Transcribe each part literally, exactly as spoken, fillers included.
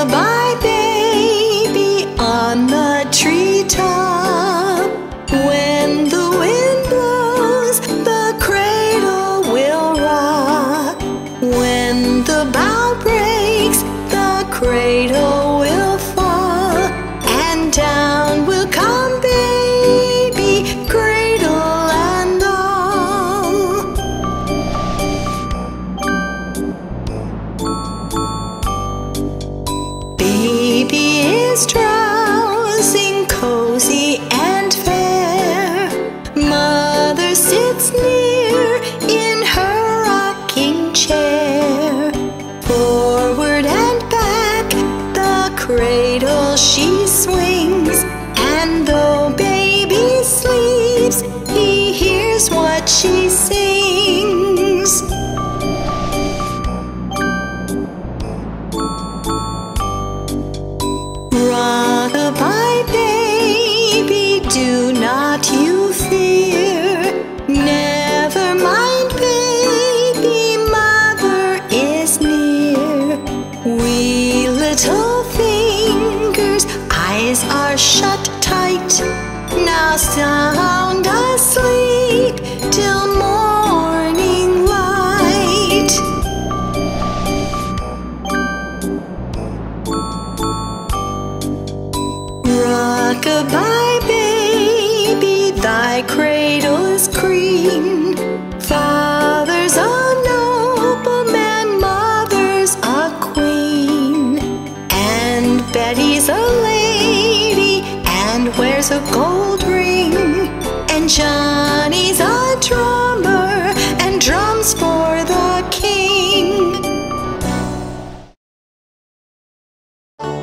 Lullaby baby on the treetop. When the wind blows, the cradle will rock. When the bough breaks, the cradle will fall. And down will come baby, cradle and all. Baby is drowsing, cozy and fair. Mother sits near in her rocking chair. Forward and back, the cradle she swings. And though baby sleeps, he hears what she sings. Lullaby baby, do not you fear. Never mind baby, mother is near. Wee little fingers, eyes are shut tight. Now sound asleep till morning light. Rock-a-bye baby, thy cradle is green. Father's a nobleman, mother's a queen. And Betty's a lady and wears a gold ring. And Johnny's a drummer and drums for the king.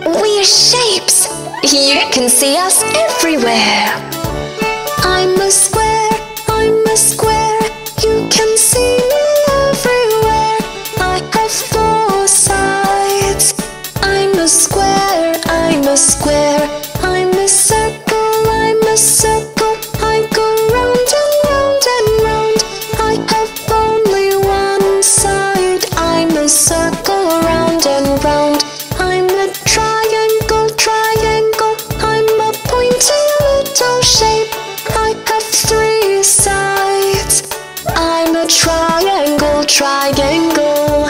We're shapes! You can see us everywhere. I'm a square, I'm a square. You can see me everywhere. I have four sides. I'm a square, I'm a square. I'm a circle, I'm a circle. I go round and round and round. I have only one side. I'm a circle, round and round. I'm a triangle, triangle. Shape. I have three sides. I'm a triangle, triangle.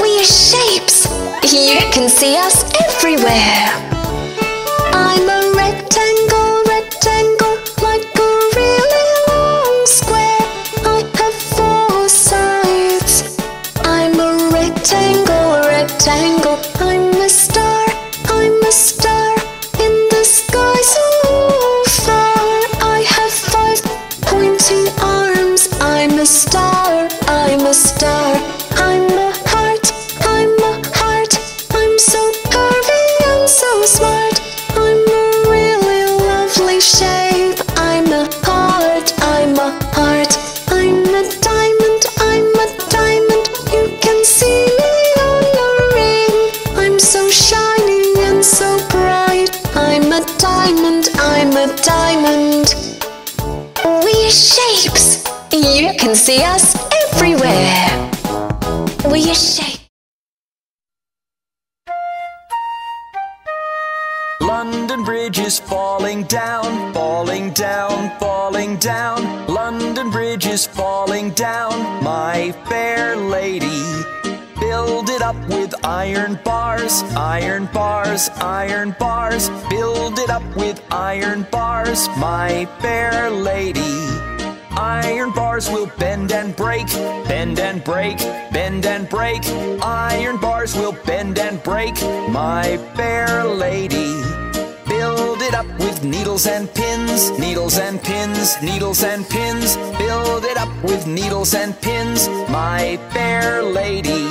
We're shapes. You can see us everywhere. I'm a rectangle, rectangle, like a really long square. I have four sides. I'm a rectangle, rectangle. I'm a star, I'm a star. In the sky so far, I have five pointing arms. I'm a star, I'm a star. I'm a heart, I'm a heart. I'm so curvy and so smart. I'm a really lovely shape. I'm a heart, I'm a heart. I'm a diamond, I'm a diamond. You can see me on your ring. I'm so shining and so bright. I'm a diamond, I'm a diamond. We're shapes. You can see us everywhere. We're shapes. London Bridge is falling down, falling down, falling down. London Bridge is falling down, my fair lady. Build it up with iron bars, iron bars, iron bars. Build it up with iron bars, my fair lady. Iron bars will bend and break, bend and break, bend and break. Iron bars will bend and break, my fair lady. Build it up with needles and pins, needles and pins, needles and pins. Build it up with needles and pins, my fair lady.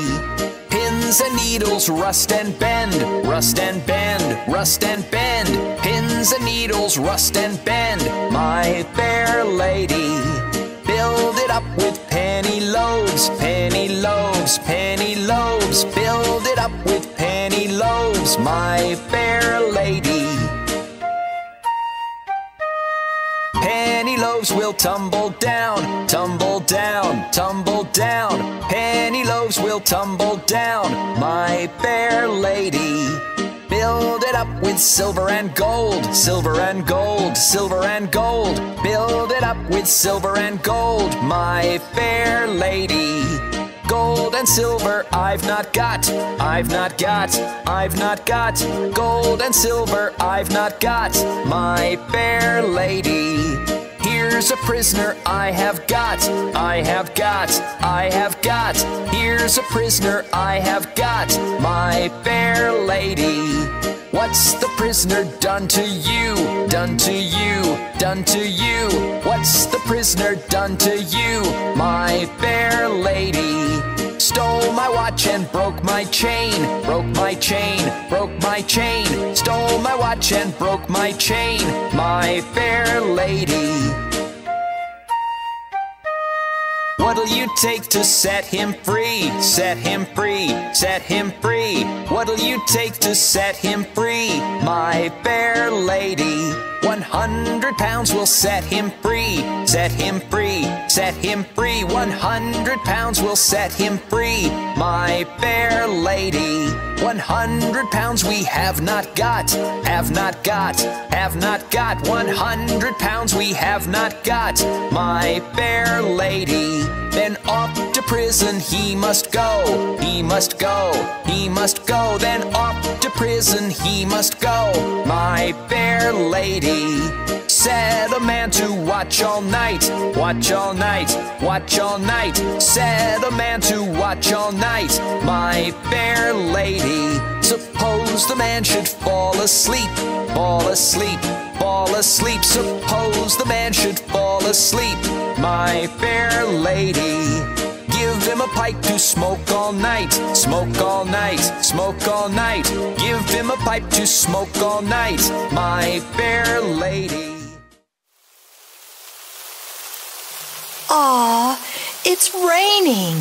Pins and needles rust and bend, rust and bend, rust and bend. Pins and needles rust and bend, my fair lady. Build it up with penny loaves, penny loaves, penny loaves. Build it up with penny loaves, my fair lady. Penny loaves. loaves will tumble down, tumble down, tumble down. Penny loaves will tumble down, my fair lady. Build it up with silver and gold, silver and gold, silver and gold. Build it up with silver and gold, my fair lady. Gold and silver I've not got, I've not got, I've not got. Gold and silver I've not got, my fair lady. Here's a prisoner I have got, I have got, I have got. Here's a prisoner I have got, my fair lady. What's the prisoner done to you, done to you, done to you? What's the prisoner done to you, my fair lady? Stole my watch and broke my chain, broke my chain, broke my chain. Stole my watch and broke my chain, my fair lady. What'll you take to set him free, set him free, set him free? What'll you take to set him free, my fair lady? One hundred pounds will set him free, set him free, set him free. One hundred pounds will set him free, my fair lady. One hundred pounds we have not got, have not got, have not got. One hundred pounds we have not got, my fair lady. Then off to prison he must go, he must go, he must go. Then off to prison he must go, my fair lady. Set a man to watch all night, watch all night, watch all night. Set a man to watch all night, my fair lady. Suppose the man should fall asleep, fall asleep, fall asleep. Suppose the man should fall asleep, my fair lady. Give him a pipe to smoke all night, smoke all night, smoke all night. Give him a pipe to smoke all night, my fair lady. Aw, it's raining.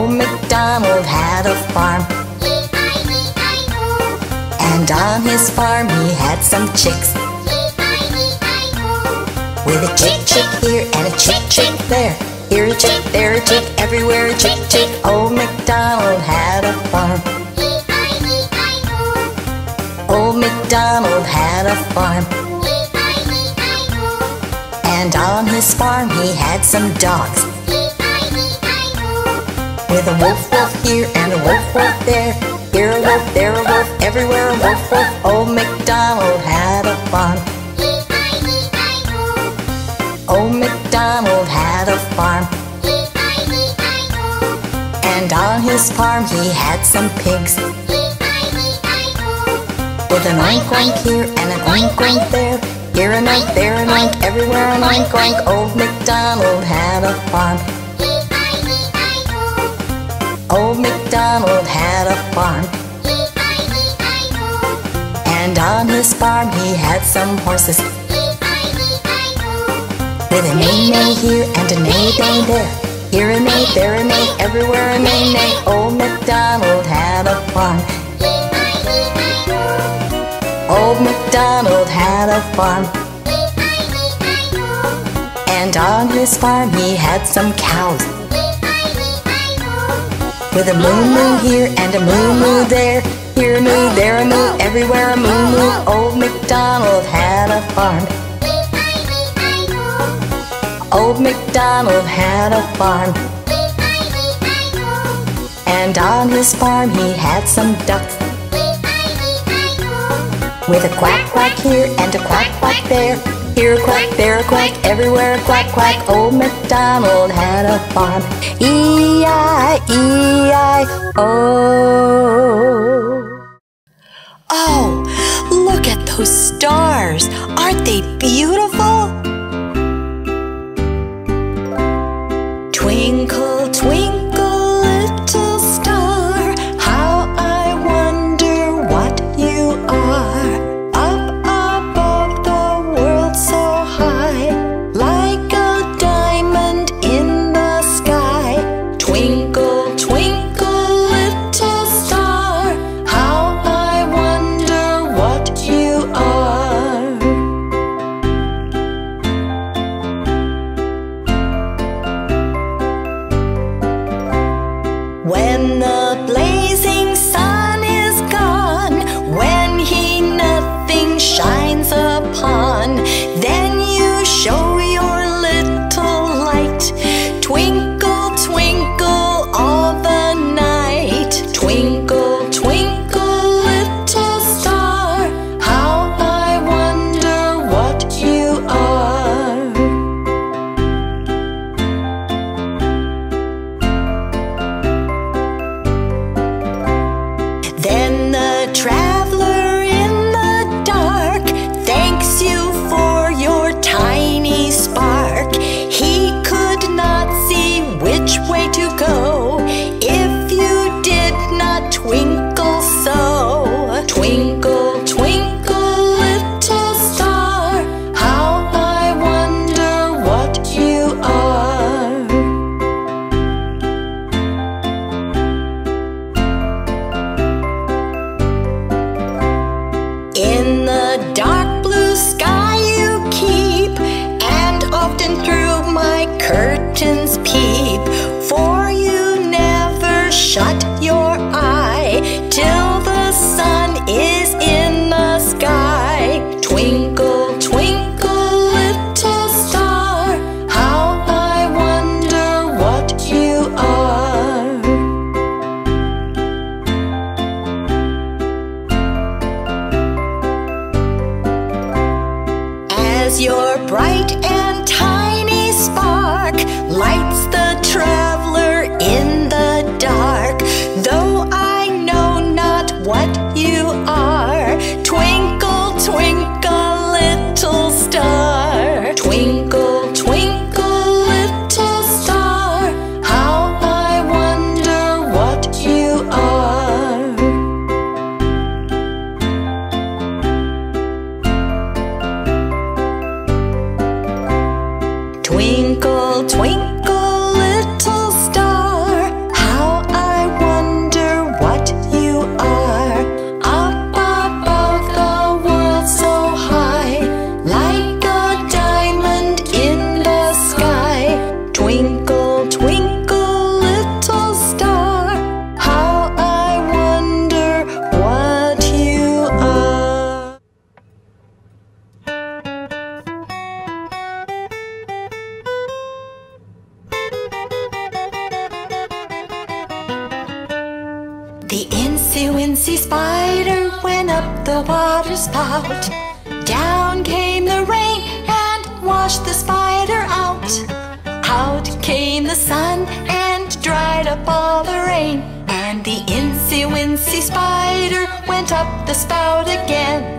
Old MacDonald had a farm, E I E I O. And on his farm he had some chicks, E I E I O. With a chick chick here and a chick chick there, here a chick, there a chick, everywhere a chick chick. Old MacDonald had a farm, E I E I O. Old MacDonald had a farm, E I E I O. And on his farm he had some dogs, with a wolf wolf here and a wolf wolf there, here a wolf, there a wolf, everywhere a wolf wolf. Old MacDonald had a farm, E I E I O. Old MacDonald had a farm, E I E I O. And on his farm he had some pigs, E I E I O. With an oink oink here and an oink oink there, here an oink, there an oink, everywhere an oink oink. Old MacDonald had a farm, Old MacDonald had a farm, E I E I O. And on his farm he had some horses, E I E I O. With a neigh neigh here and a neigh neigh there, here a neigh, there a neigh, everywhere a neigh neigh. Old MacDonald had a farm, E I E I O. Old MacDonald had a farm, E I E I O. And on his farm he had some cows, with a moo moo here and a moo moo there, here a moo, there a moo, everywhere a moo moo. Old MacDonald had a farm, E I E I O. Old MacDonald had a farm, E I E I O. And on his farm he had some ducks, E I E I O. With a quack quack here and a quack quack there, here a quack, there a quack, everywhere a quack quack. Old MacDonald had a farm, E I E I O. Oh, look at those stars! Aren't they beautiful? Twinkle, twinkle, little star, how I wonder what you are. Twinkle, twinkle, little star, how The insy wincy spider went up the water spout. Down came the rain and washed the spider out. Out came the sun and dried up all the rain. And the insy wincy spider went up the spout again.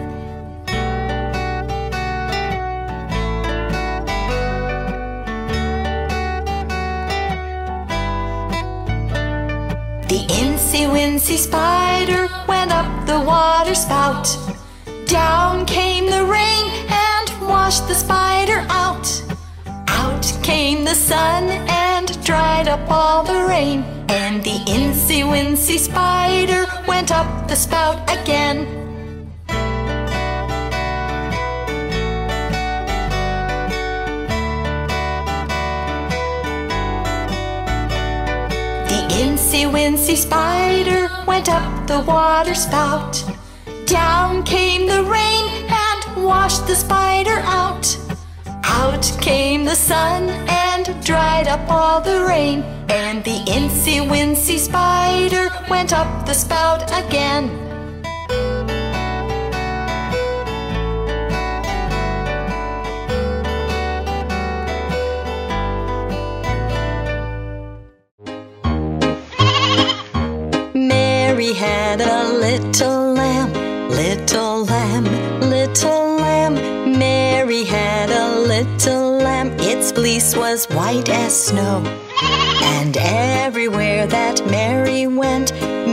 The insy wincy spider went up the water spout. Down came the rain and washed the spider out. Out came the sun and dried up all the rain. And the insy wincy spider went up the spout again. The insy wincy spider went up the water spout. Down came the rain and washed the spider out. Out came the sun and dried up all the rain. And the insy wincy spider went up the spout again. Mary had a little lamb, little lamb, little lamb. Mary had a little lamb, its fleece was white as snow. And everywhere that Mary went,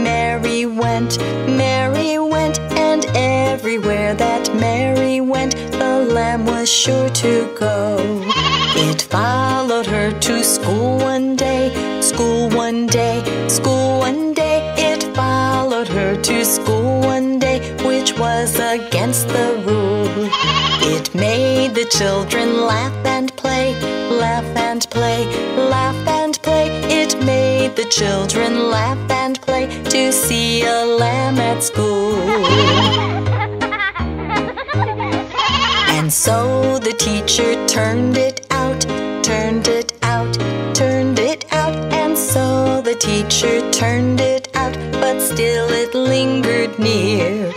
Mary went, Mary went. And everywhere that Mary went, the lamb was sure to go. It followed her to school one day, school one day, school one day. It followed her to school one day, which was against the rule. It made the children laugh and play, laugh and play, laugh and play. It made the children laugh and play to see a lamb at school. And so the teacher turned it out, turned it out, turned it out. And so the teacher turned it out, but still it lingered near.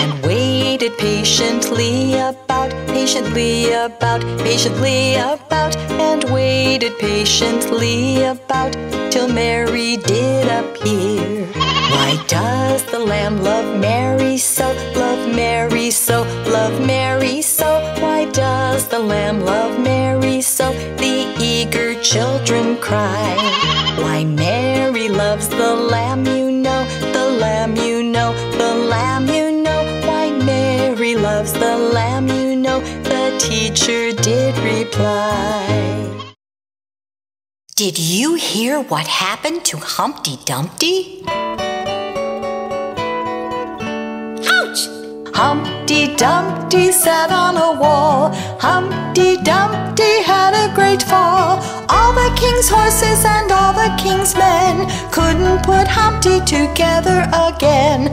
And waited patiently about, patiently about, patiently about. And waited patiently about, till Mary did appear. Why does the lamb love Mary so, love Mary so, love Mary so? Why does the lamb love Mary so? The eager children cry. Why Mary loves the lamb, you know, the lamb, you know, the lamb, you know. Why Mary loves the lamb, you know, the teacher did reply. Did you hear what happened to Humpty Dumpty? Humpty Dumpty sat on a wall. Humpty Dumpty had a great fall. All the king's horses and all the king's men couldn't put Humpty together again.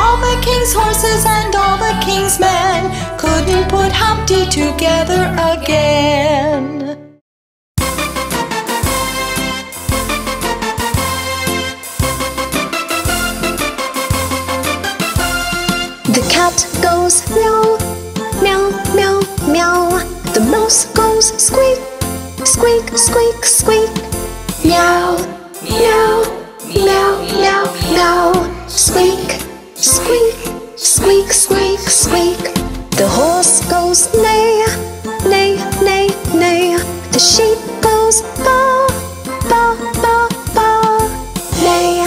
All the king's horses and all the king's men couldn't put Humpty together again. The cat goes meow, meow, meow, meow. The mouse goes squeak, squeak, squeak, squeak. Meow, meow, meow, meow, meow. Squeak, squeak, squeak, squeak, squeak. The horse goes neigh, neigh, neigh, neigh. The sheep goes baa, baa, baa, baa. Neigh,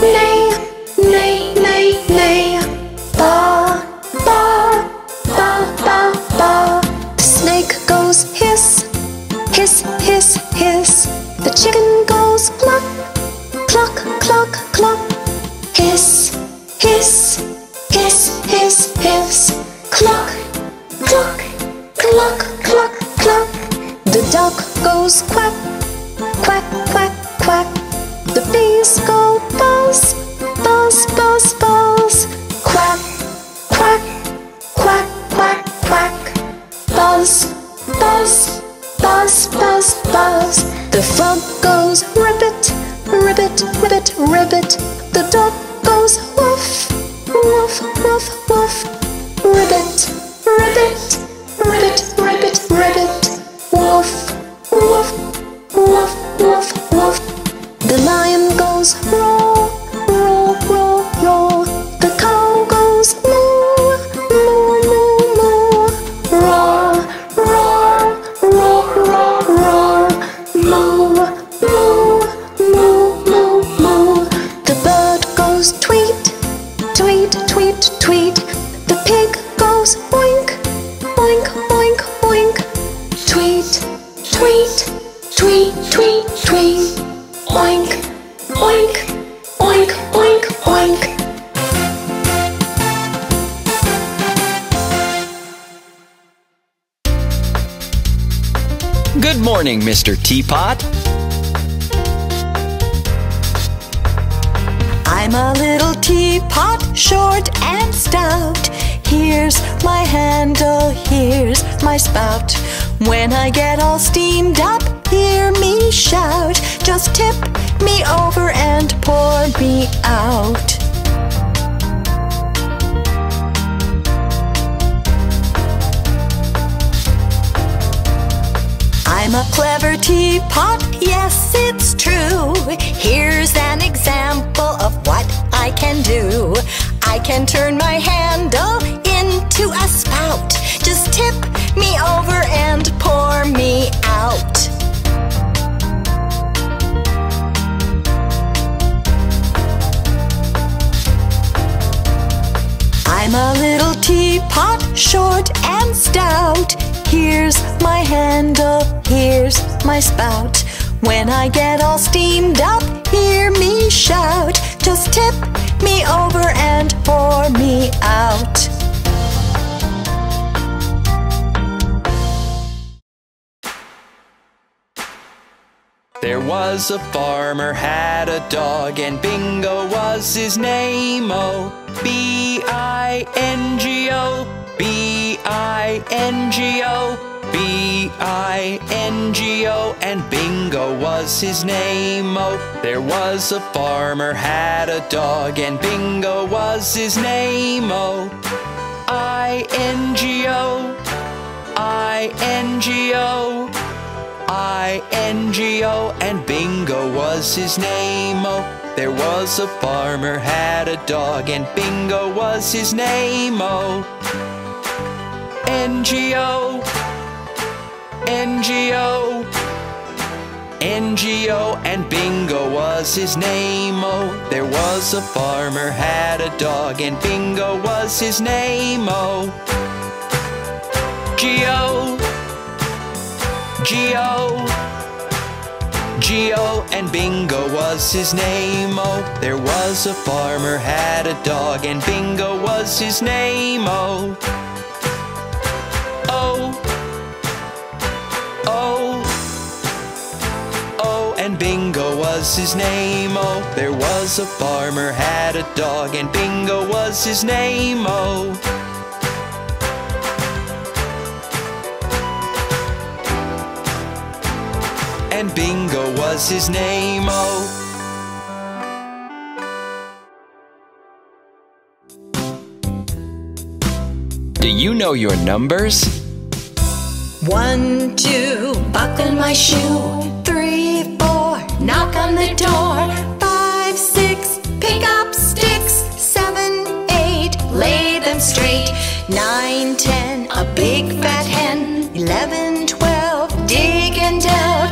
neigh, neigh, neigh, neigh. Baa, baa, baa, baa, baa. The snake goes hiss, hiss, hiss, hiss. The chicken goes cluck, cluck, cluck, cluck. Hiss, hiss, hiss, hiss, hiss. cluck, cluck, cluck, cluck, cluck. The dog goes quack, quack, quack, quack. The bees go buzz, buzz, buzz, buzz. Quack, quack, quack, quack, quack. Buzz, buzz, buzz, buzz, buzz. The frog goes ribbit, ribbit, ribbit, ribbit. The dog goes woof, woof, woof, woof. Ribbit, ribbit, ribbit, ribbit, ribbit. Woof, woof, woof, woof, woof. The lion goes roar, roar, roar, roar. The cow goes moo, moo, moo, moo. Roar, roar, roar, roar, roar. Moo, moo, moo, moo, moo. The bird goes tweet, tweet, tweet, tweet. The pig goes oink, oink, oink, oink. Tweet, tweet, tweet, tweet, tweet. Oink, oink, oink, oink, oink. Good morning, Mister Teapot. I'm a little teapot, short and stout. Here's my handle, here's my spout. When I get all steamed up, hear me shout. Just tip me over and pour me out. I'm a clever teapot, yes it's true. Here's an example of what I can do. I can turn my handle into a spout. Just tip me over and pour me out. I'm a little teapot, short and stout. Here's my handle, here's my spout. When I get all steamed up, hear me shout. Just tip me over and pour me out. There was a farmer had a dog, and Bingo was his name-o. B I N G O, B I N G O, B I N G O, and Bingo was his name-o. There was a farmer had a dog, and Bingo was his name-o. I N G O, I N G O, I N G O, and Bingo was his name-o. There was a farmer had a dog, and Bingo was his name-o. N G O, N G O, N G O, and Bingo was his name-o. There was a farmer had a dog, and Bingo was his name-o. G O, G O, G O, and Bingo was his name-o. There was a farmer had a dog, and Bingo was his name-o. O, O, O, and Bingo was his name-o. There was a farmer had a dog, and Bingo was his name-o. And Bingo was his name-o. Do you know your numbers? One, two, buckle my shoe. Three, four, knock on the door. Five, six, pick up sticks. Seven, eight, lay them straight. Nine, ten, a big fat hen. Eleven, twelve, dig and delve.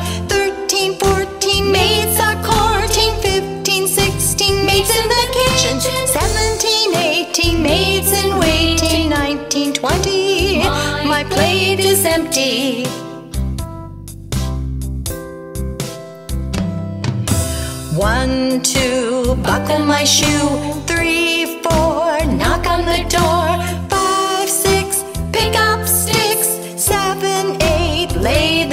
fourteen maids are courting, fifteen, sixteen maids in the kitchen, seventeen, eighteen maids in waiting, nineteen, twenty, my plate is empty. One, two, buckle my shoe, three, four, knock on the door, five, six,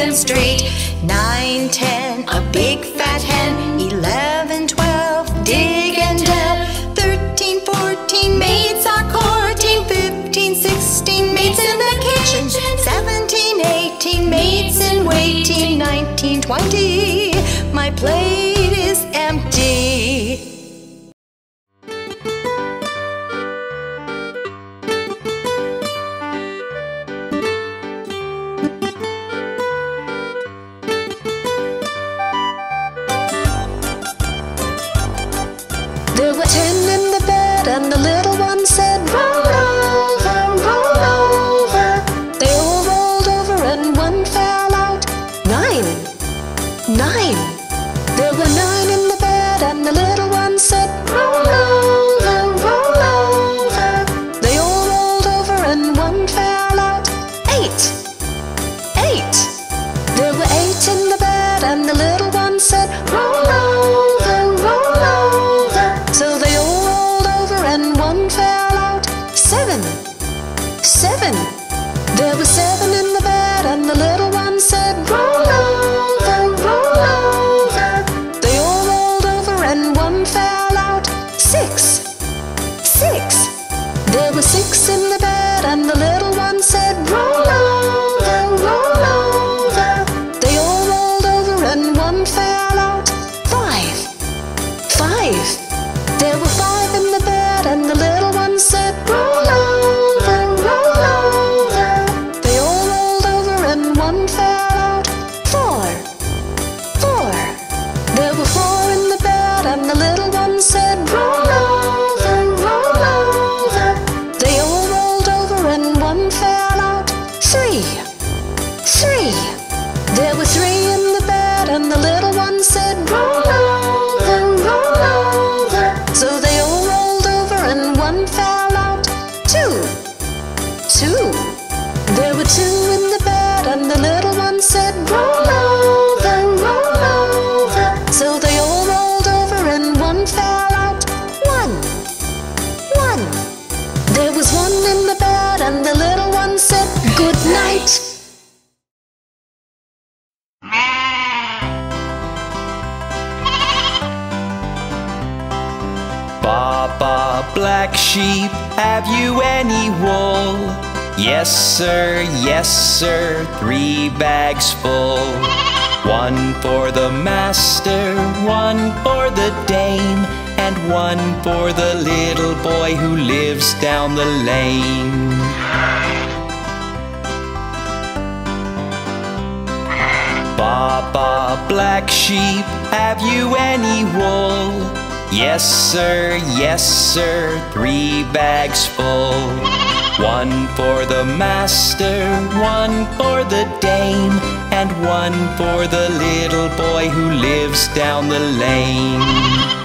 and straight. Nine, ten, a big fat hen. Eleven, twelve, dig and dell. Thirteen, fourteen, maids are courting. Fifteen, sixteen, maids in the kitchen. Seventeen, eighteen, maids in waiting. Nineteen, twenty, my plate is empty. There were ten in the bed, and the little one said, roll over, roll over. They all rolled over and one fell out. Nine, nine. There were nine in the bed, and the little one said, roll over, roll over. They all rolled over and one fell out. Eight, eight. There were eight in the bed, and the little one said, roll over, roll over. So they all rolled over and one fell out. Seven, seven. There were seven in the bed and the little one said, roll over, roll over. They all rolled over and one fell out. Six, six. There were six in the bed and the little one said, roll over, roll over. They all rolled over and one fell out. Five, five. There were five in the bed and the little one said, roll over, roll over. They all rolled over and one fell out. Four, four. There were four in the bed and the little one said, roll over, roll over. They all rolled over and one fell out. Three, three. There were three in the bed and the little one said, roll over, roll over. So they all rolled over and one fell out. Two, two. There were two in the bed and the little one said, roll over, roll over. So they all rolled over and one fell out. One, one. There was one in the bed and the little one said, good night. Baba, black sheep, have you any wool? Yes, sir, yes, sir, three bags full. One for the master, one for the dame, and one for the little boy who lives down the lane. Baba, black sheep, have you any wool? Yes, sir, yes, sir, three bags full. One for the master, one for the dame, and one for the little boy who lives down the lane.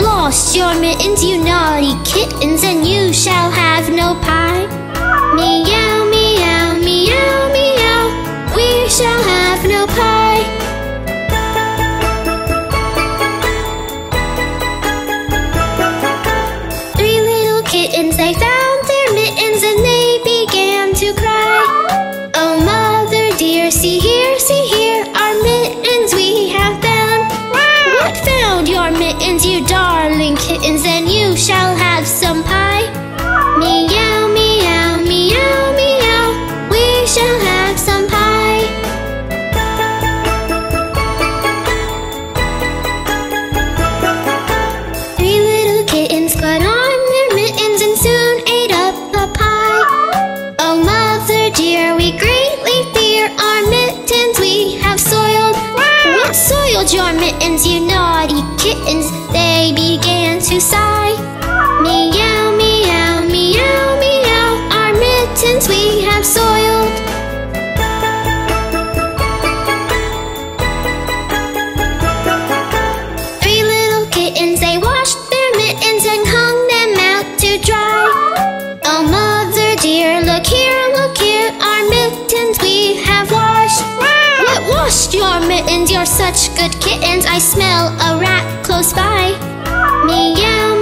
Lost your mittens, you naughty kittens, and you shall have no pie. Meow, meow, meow, meow, we shall have no pie. Three little kittens, they found their mittens, and they began to cry. Oh, mother dear, see here, see here, our mittens we have found. What found your mittens, you darling kittens, and you shall have some pie. Meow, meow, meow, meow, we shall have some pie. Three little kittens put on their mittens and soon ate up the pie. Oh, mother dear, we greatly fear our mittens we have soiled. What soiled your mittens, you naughty kittens? They began to sigh. Meow, meow, meow, meow, our mittens we have soiled. Three little kittens, they washed their mittens and hung them out to dry. Oh, mother dear, look our mittens we have washed. Get washed, your mittens, you're such good kittens. I smell a rat close by. Meow.